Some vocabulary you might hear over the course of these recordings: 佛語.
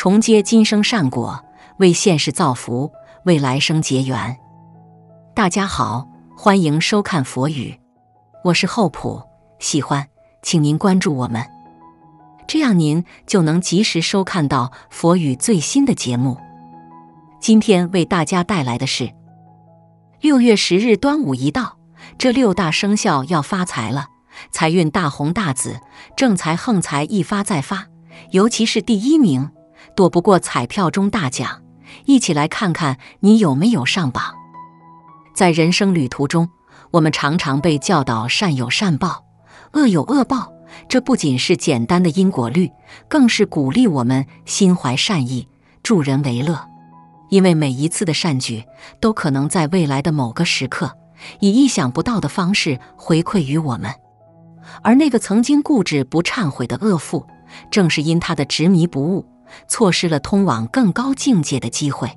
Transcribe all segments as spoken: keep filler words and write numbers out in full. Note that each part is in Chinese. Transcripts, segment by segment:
重接今生善果，为现世造福，为来生结缘。大家好，欢迎收看佛语，我是厚朴，喜欢请您关注我们，这样您就能及时收看到佛语最新的节目。今天为大家带来的是六月十日端午一到，这六大生肖要发财了，财运大红大紫，正财横财一发再发，尤其是第一名，躲不过彩票中大奖，一起来看看你有没有上榜。在人生旅途中，我们常常被教导善有善报，恶有恶报，这不仅是简单的因果律，更是鼓励我们心怀善意，助人为乐。因为每一次的善举，都可能在未来的某个时刻，以意想不到的方式回馈于我们。而那个曾经固执不忏悔的恶妇，正是因他的执迷不悟，错失了通往更高境界的机会。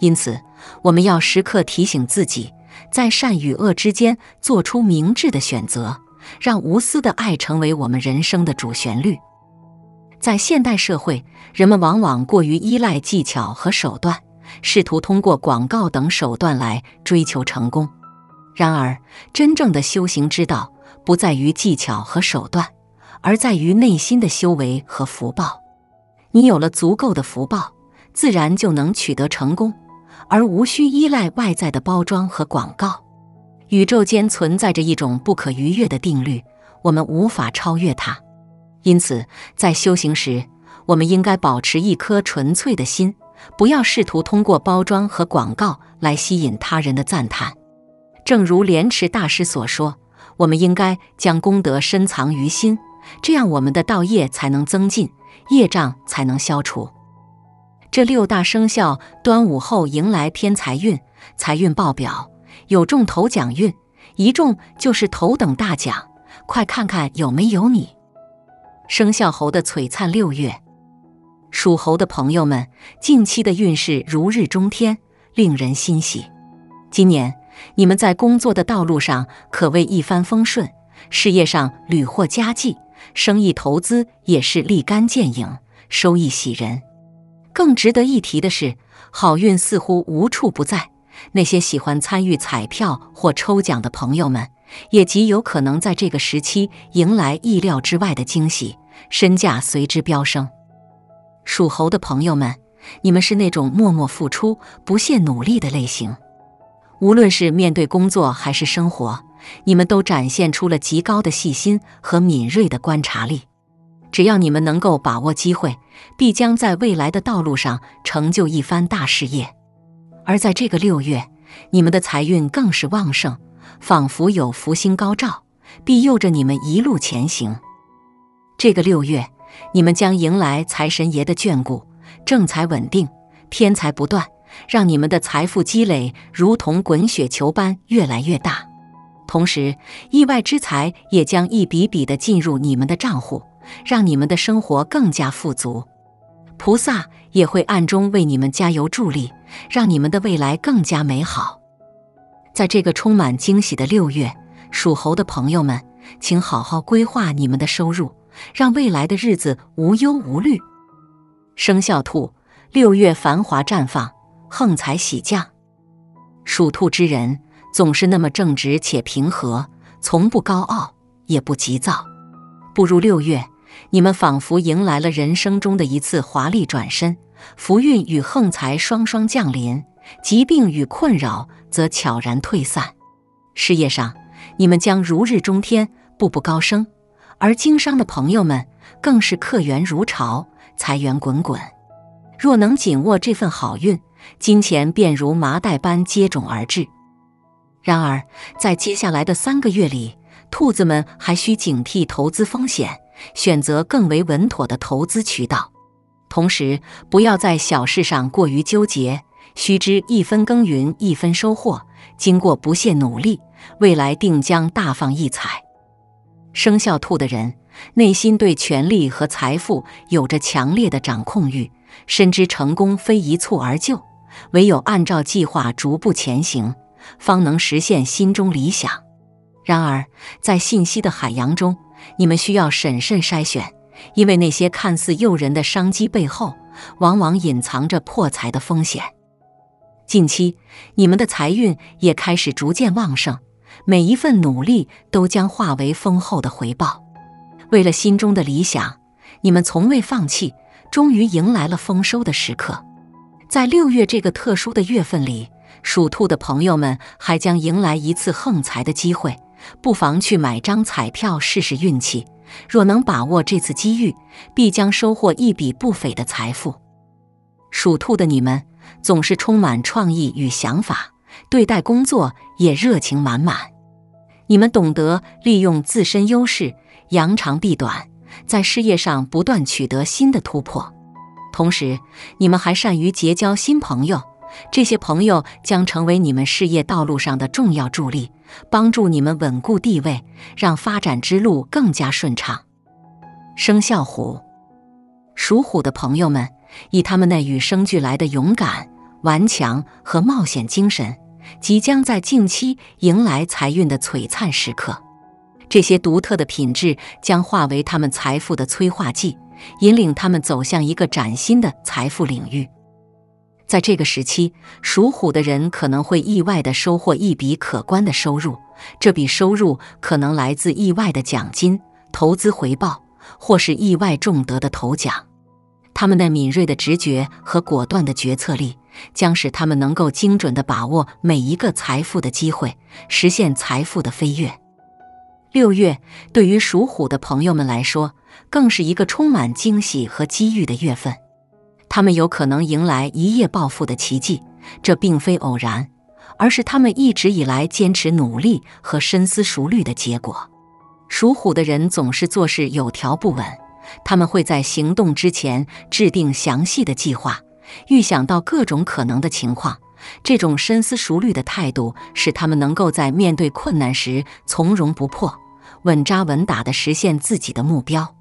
因此，我们要时刻提醒自己，在善与恶之间做出明智的选择，让无私的爱成为我们人生的主旋律。在现代社会，人们往往过于依赖技巧和手段，试图通过广告等手段来追求成功。然而，真正的修行之道不在于技巧和手段，而在于内心的修为和福报。你有了足够的福报，自然就能取得成功，而无需依赖外在的包装和广告。宇宙间存在着一种不可逾越的定律，我们无法超越它。因此，在修行时，我们应该保持一颗纯粹的心，不要试图通过包装和广告来吸引他人的赞叹。正如莲池大师所说，我们应该将功德深藏于心，这样我们的道业才能增进，业障才能消除。这六大生肖端午后迎来偏财运，财运爆表，有中头奖运，一中就是头等大奖，快看看有没有你。生肖猴的璀璨六月，属猴的朋友们，近期的运势如日中天，令人欣喜。今年，你们在工作的道路上可谓一帆风顺，事业上屡获佳绩，生意投资也是立竿见影，收益喜人。更值得一提的是，好运似乎无处不在，那些喜欢参与彩票或抽奖的朋友们，也极有可能在这个时期迎来意料之外的惊喜，身价随之飙升。属猴的朋友们，你们是那种默默付出、不懈努力的类型。无论是面对工作还是生活，你们都展现出了极高的细心和敏锐的观察力。只要你们能够把握机会，必将在未来的道路上成就一番大事业。而在这个六月，你们的财运更是旺盛，仿佛有福星高照，庇佑着你们一路前行。这个六月，你们将迎来财神爷的眷顾，正财稳定，偏财不断，让你们的财富积累如同滚雪球般越来越大。同时，意外之财也将一笔笔地进入你们的账户，让你们的生活更加富足。菩萨也会暗中为你们加油助力，让你们的未来更加美好。在这个充满惊喜的六月，属猴的朋友们，请好好规划你们的收入，让未来的日子无忧无虑。生肖兔，六月繁华绽放，横财喜降。属兔之人总是那么正直且平和，从不高傲，也不急躁。步入六月，你们仿佛迎来了人生中的一次华丽转身，福运与横财双双降临，疾病与困扰则悄然退散。事业上，你们将如日中天，步步高升。而经商的朋友们更是客源如潮，财源滚滚。若能紧握这份好运，金钱便如麻袋般接踵而至。然而，在接下来的三个月里，兔子们还需警惕投资风险，选择更为稳妥的投资渠道。同时，不要在小事上过于纠结，须知一分耕耘一分收获，经过不懈努力，未来定将大放异彩。生肖兔的人内心对权力和财富有着强烈的掌控欲，深知成功非一蹴而就，唯有按照计划逐步前行，方能实现心中理想。然而，在信息的海洋中，你们需要审慎筛选，因为那些看似诱人的商机背后，往往隐藏着破财的风险。近期，你们的财运也开始逐渐旺盛，每一份努力都将化为丰厚的回报。为了心中的理想，你们从未放弃，终于迎来了丰收的时刻。在六月这个特殊的月份里，属兔的朋友们还将迎来一次横财的机会，不妨去买张彩票试试运气。若能把握这次机遇，必将收获一笔不菲的财富。属兔的你们总是充满创意与想法，对待工作也热情满满。你们懂得利用自身优势，扬长避短，在事业上不断取得新的突破。同时，你们还善于结交新朋友，这些朋友将成为你们事业道路上的重要助力，帮助你们稳固地位，让发展之路更加顺畅。生肖虎，属虎的朋友们以他们那与生俱来的勇敢、顽强和冒险精神，即将在近期迎来财运的璀璨时刻。这些独特的品质将化为他们财富的催化剂，引领他们走向一个崭新的财富领域。在这个时期，属虎的人可能会意外地收获一笔可观的收入，这笔收入可能来自意外的奖金、投资回报，或是意外中得的头奖。他们那敏锐的直觉和果断的决策力，将使他们能够精准地把握每一个财富的机会，实现财富的飞跃。六月对于属虎的朋友们来说，更是一个充满惊喜和机遇的月份。他们有可能迎来一夜暴富的奇迹，这并非偶然，而是他们一直以来坚持努力和深思熟虑的结果。属虎的人总是做事有条不紊，他们会在行动之前制定详细的计划，预想到各种可能的情况。这种深思熟虑的态度使他们能够在面对困难时从容不迫，稳扎稳打地实现自己的目标。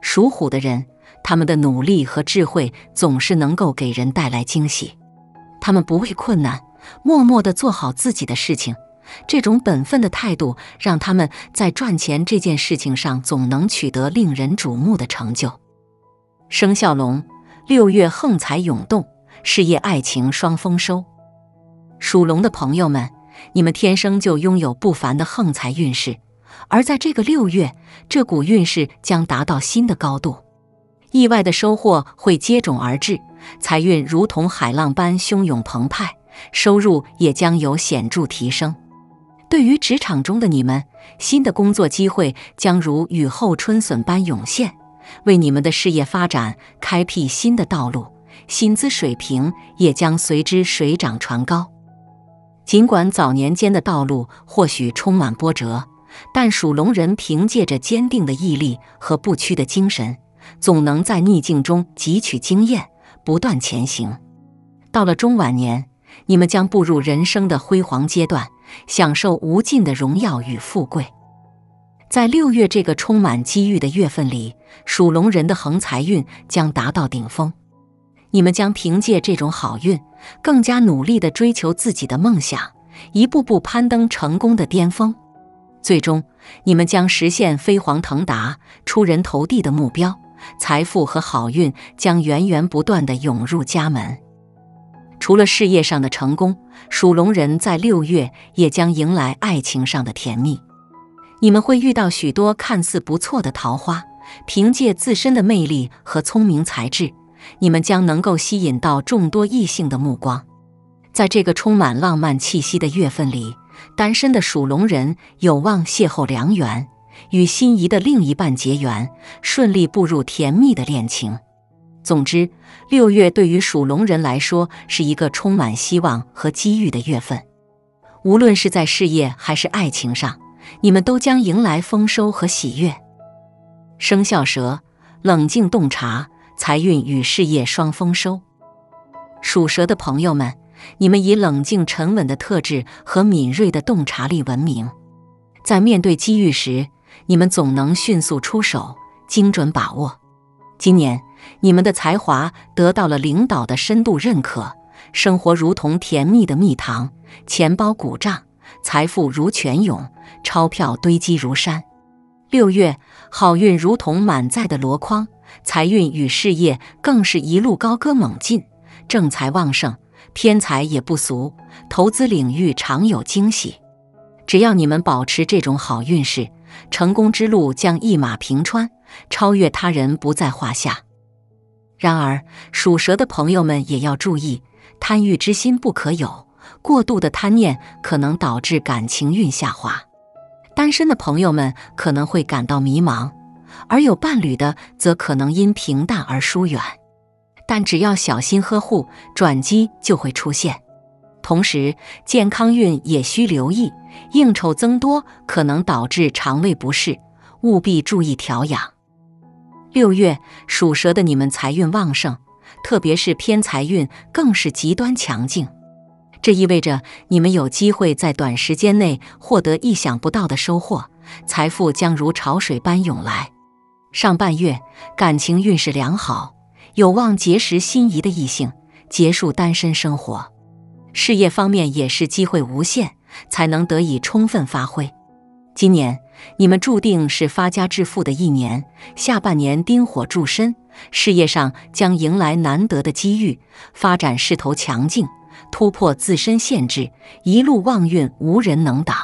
属虎的人，他们的努力和智慧总是能够给人带来惊喜。他们不畏困难，默默地做好自己的事情。这种本分的态度让他们在赚钱这件事情上总能取得令人瞩目的成就。生肖龙，六月横财涌动，事业爱情双丰收。属龙的朋友们，你们天生就拥有不凡的横财运势，而在这个六月，这股运势将达到新的高度。意外的收获会接踵而至，财运如同海浪般汹涌澎湃，收入也将有显著提升。对于职场中的你们，新的工作机会将如雨后春笋般涌现，为你们的事业发展开辟新的道路，薪资水平也将随之水涨船高。尽管早年间的道路或许充满波折，但属龙人凭借着坚定的毅力和不屈的精神，总能在逆境中汲取经验，不断前行。到了中晚年，你们将步入人生的辉煌阶段，享受无尽的荣耀与富贵。在六月这个充满机遇的月份里，属龙人的横财运将达到顶峰。你们将凭借这种好运，更加努力地追求自己的梦想，一步步攀登成功的巅峰。最终，你们将实现飞黄腾达、出人头地的目标。财富和好运将源源不断地涌入家门。除了事业上的成功，属龙人在六月也将迎来爱情上的甜蜜。你们会遇到许多看似不错的桃花，凭借自身的魅力和聪明才智，你们将能够吸引到众多异性的目光。在这个充满浪漫气息的月份里，单身的属龙人有望邂逅良缘，与心仪的另一半结缘，顺利步入甜蜜的恋情。总之，六月对于属龙人来说是一个充满希望和机遇的月份。无论是在事业还是爱情上，你们都将迎来丰收和喜悦。生肖蛇，冷静洞察，财运与事业双丰收。属蛇的朋友们，你们以冷静沉稳的特质和敏锐的洞察力闻名。在面对机遇时，你们总能迅速出手，精准把握。今年，你们的才华得到了领导的深度认可，生活如同甜蜜的蜜糖，钱包鼓胀，财富如泉涌，钞票堆积如山。六月，好运如同满载的箩筐，财运与事业更是一路高歌猛进，正财旺盛，偏财也不俗，投资领域常有惊喜。只要你们保持这种好运势，成功之路将一马平川，超越他人不在话下。然而，属蛇的朋友们也要注意，贪欲之心不可有，过度的贪念可能导致感情运下滑。单身的朋友们可能会感到迷茫，而有伴侣的则可能因平淡而疏远。但只要小心呵护，转机就会出现。同时，健康运也需留意，应酬增多可能导致肠胃不适，务必注意调养。六月，属蛇的你们财运旺盛，特别是偏财运更是极端强劲。这意味着你们有机会在短时间内获得意想不到的收获，财富将如潮水般涌来。上半月，感情运势良好，有望结识心仪的异性，结束单身生活。事业方面也是机会无限，才能得以充分发挥。今年，你们注定是发家致富的一年，下半年丁火助身，事业上将迎来难得的机遇，发展势头强劲，突破自身限制，一路旺运无人能挡。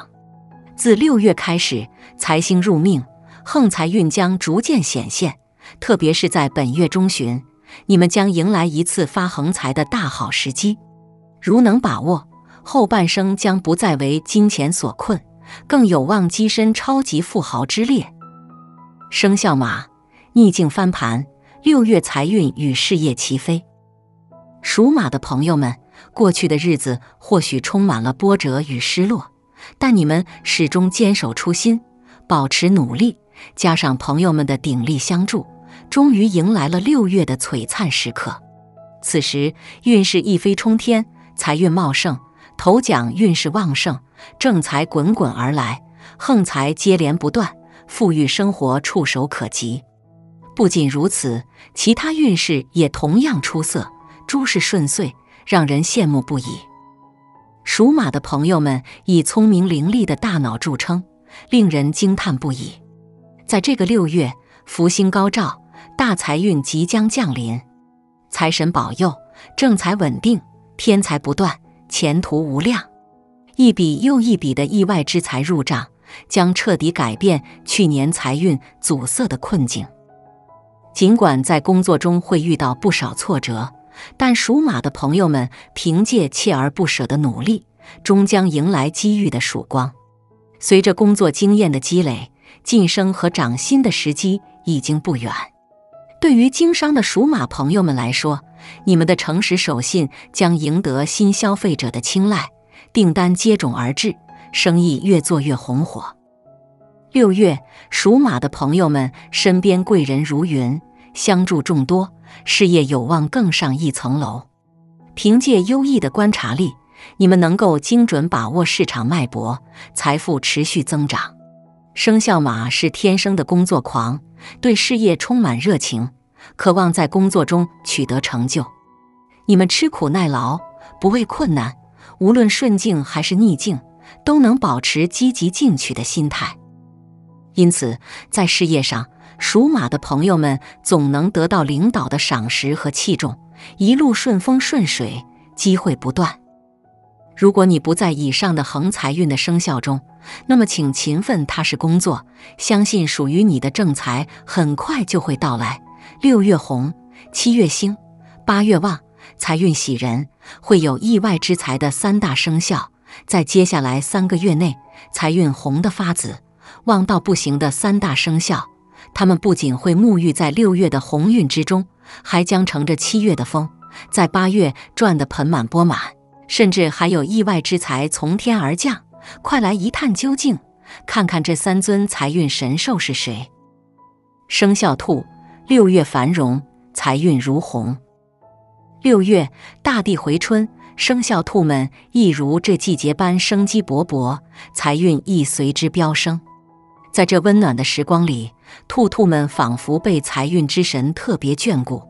自六月开始，财星入命，横财运将逐渐显现，特别是在本月中旬，你们将迎来一次发横财的大好时机。如能把握，后半生将不再为金钱所困，更有望跻身超级富豪之列。生肖马，逆境翻盘，六月财运与事业齐飞。属马的朋友们，过去的日子或许充满了波折与失落，但你们始终坚守初心，保持努力，加上朋友们的鼎力相助，终于迎来了六月的璀璨时刻。此时，运势一飞冲天，财运茂盛，头奖运势旺盛，正财滚滚而来，横财接连不断，富裕生活触手可及。不仅如此，其他运势也同样出色，诸事顺遂，让人羡慕不已。属马的朋友们以聪明伶俐的大脑著称，令人惊叹不已。在这个六月，福星高照，大财运即将降临，财神保佑，正财稳定，偏财不断，前途无量。一笔又一笔的意外之财入账，将彻底改变去年财运阻塞的困境。尽管在工作中会遇到不少挫折，但属马的朋友们凭借锲而不舍的努力，终将迎来机遇的曙光。随着工作经验的积累，晋升和涨薪的时机已经不远。对于经商的属马朋友们来说，你们的诚实守信将赢得新消费者的青睐，订单接踵而至，生意越做越红火。六月，属马的朋友们身边贵人如云，相助众多，事业有望更上一层楼。凭借优异的观察力，你们能够精准把握市场脉搏，财富持续增长。生肖马是天生的工作狂，对事业充满热情，渴望在工作中取得成就。你们吃苦耐劳，不畏困难，无论顺境还是逆境，都能保持积极进取的心态。因此，在事业上，属马的朋友们总能得到领导的赏识和器重，一路顺风顺水，机会不断。如果你不在以上的横财运的生肖中，那么请勤奋踏实工作，相信属于你的正财很快就会到来。六月红，七月星，八月旺，财运喜人，会有意外之财的三大生肖，在接下来三个月内，财运红的发紫，旺到不行的三大生肖，他们不仅会沐浴在六月的鸿运之中，还将乘着七月的风，在八月赚得盆满钵满，甚至还有意外之财从天而降。快来一探究竟，看看这三尊财运神兽是谁。生肖兔，六月繁荣，财运如虹。六月，大地回春，生肖兔们一如这季节般生机勃勃，财运亦随之飙升。在这温暖的时光里，兔兔们仿佛被财运之神特别眷顾，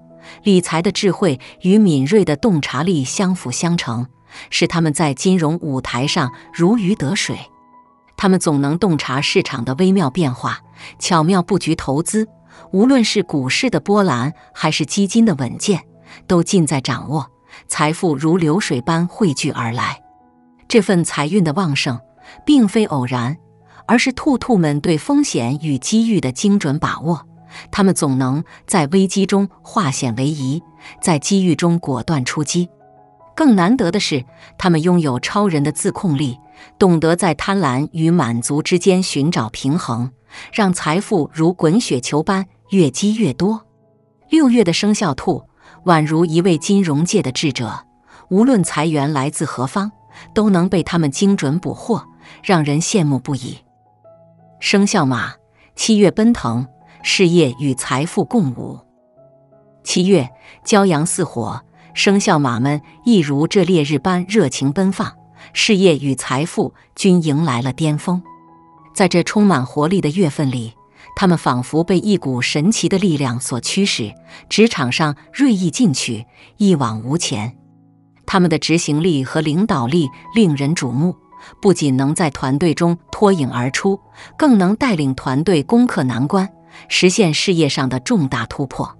理财的智慧与敏锐的洞察力相辅相成，使他们在金融舞台上如鱼得水。他们总能洞察市场的微妙变化，巧妙布局投资，无论是股市的波澜，还是基金的稳健，都尽在掌握。财富如流水般汇聚而来。这份财运的旺盛，并非偶然，而是兔兔们对风险与机遇的精准把握。他们总能在危机中化险为夷，在机遇中果断出击。更难得的是，他们拥有超人的自控力，懂得在贪婪与满足之间寻找平衡，让财富如滚雪球般越积越多。六月的生肖兔宛如一位金融界的智者，无论财源来自何方，都能被他们精准捕获，让人羡慕不已。生肖马，七月奔腾，事业与财富共舞。七月骄阳似火，生肖马们一如这烈日般热情奔放，事业与财富均迎来了巅峰。在这充满活力的月份里，他们仿佛被一股神奇的力量所驱使，职场上锐意进取，一往无前。他们的执行力和领导力令人瞩目，不仅能在团队中脱颖而出，更能带领团队攻克难关，实现事业上的重大突破。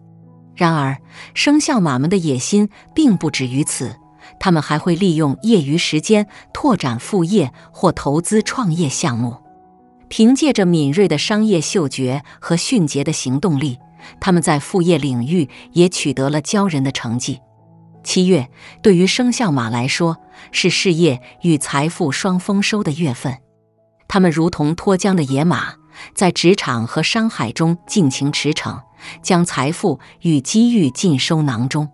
然而，生肖马们的野心并不止于此，他们还会利用业余时间拓展副业或投资创业项目。凭借着敏锐的商业嗅觉和迅捷的行动力，他们在副业领域也取得了骄人的成绩。七月对于生肖马来说，是事业与财富双丰收的月份。他们如同脱缰的野马，在职场和商海中尽情驰骋，将财富与机遇尽收囊中。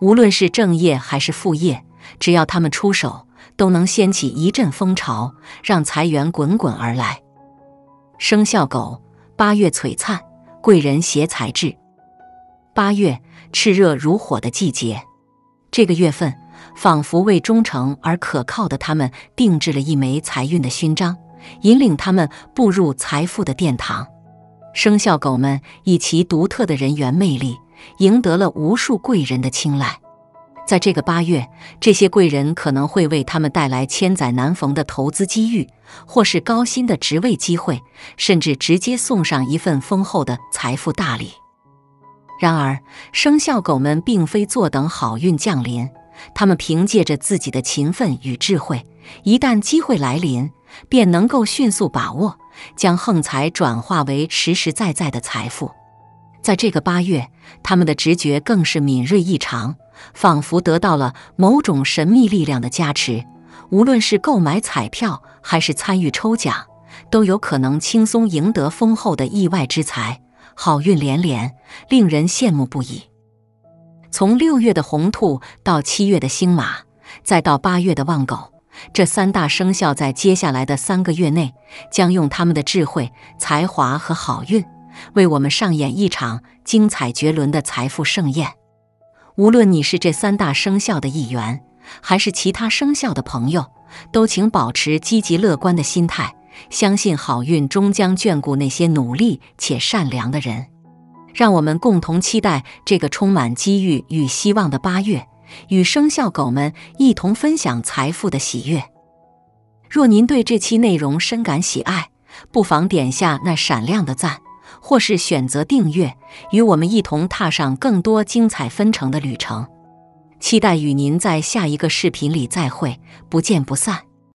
无论是正业还是副业，只要他们出手，都能掀起一阵风潮，让财源滚滚而来。生肖狗，八月璀璨，贵人携财至。八月，炽热如火的季节，这个月份仿佛为忠诚而可靠的他们定制了一枚财运的勋章，引领他们步入财富的殿堂。生肖狗们以其独特的人缘魅力，赢得了无数贵人的青睐。在这个八月，这些贵人可能会为他们带来千载难逢的投资机遇，或是高薪的职位机会，甚至直接送上一份丰厚的财富大礼。然而，生肖狗们并非坐等好运降临，他们凭借着自己的勤奋与智慧，一旦机会来临，便能够迅速把握，将横财转化为实实在在的财富。在这个八月，他们的直觉更是敏锐异常，仿佛得到了某种神秘力量的加持，无论是购买彩票还是参与抽奖，都有可能轻松赢得丰厚的意外之财，好运连连，令人羡慕不已。从六月的红兔到七月的星马，再到八月的旺狗，这三大生肖在接下来的三个月内，将用他们的智慧、才华和好运，为我们上演一场精彩绝伦的财富盛宴。无论你是这三大生肖的一员，还是其他生肖的朋友，都请保持积极乐观的心态，相信好运终将眷顾那些努力且善良的人。让我们共同期待这个充满机遇与希望的八月，与生肖狗们一同分享财富的喜悦。若您对这期内容深感喜爱，不妨点下那闪亮的赞，或是选择订阅，与我们一同踏上更多精彩纷呈的旅程。期待与您在下一个视频里再会，不见不散。